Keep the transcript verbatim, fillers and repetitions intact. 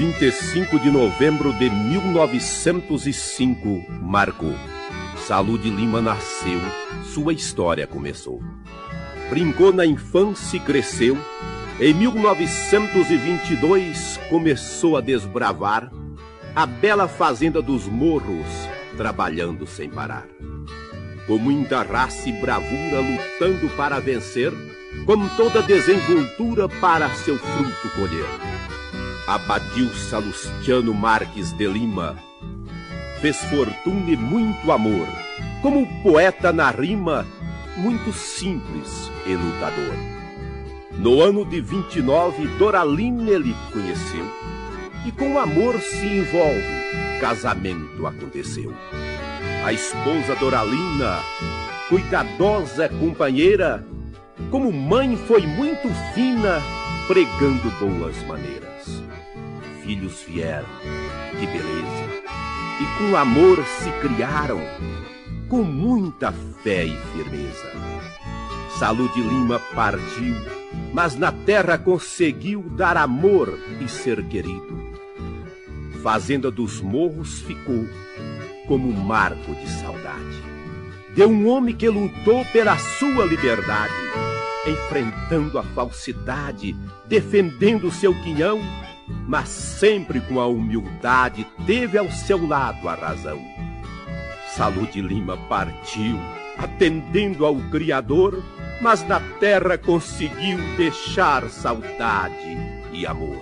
vinte e cinco de novembro de mil novecentos e cinco, Marcou Salu Lima nasceu, sua história começou. Brincou na infância e cresceu. Em mil novecentos e vinte e dois começou a desbravar a bela Fazenda dos Morros, trabalhando sem parar. Com muita raça e bravura, lutando para vencer, com toda desenvoltura para seu fruto colher. Abadil Salustiano Marques de Lima fez fortuna e muito amor, como poeta na rima, muito simples e lutador. No ano de vinte e nove, Doralina ele conheceu, e com amor se envolve, casamento aconteceu. A esposa Doralina, cuidadosa companheira, como mãe foi muito fina, pregando boas maneiras. Filhos vieram, que beleza, e com amor se criaram, com muita fé e firmeza. Salu Lima partiu, mas na terra conseguiu dar amor e ser querido. Fazenda dos Morros ficou como um marco de saudade de um homem que lutou pela sua liberdade, enfrentando a falsidade, defendendo seu quinhão, mas sempre com a humildade teve ao seu lado a razão. Salu Lima partiu, atendendo ao Criador, mas na terra conseguiu deixar saudade e amor.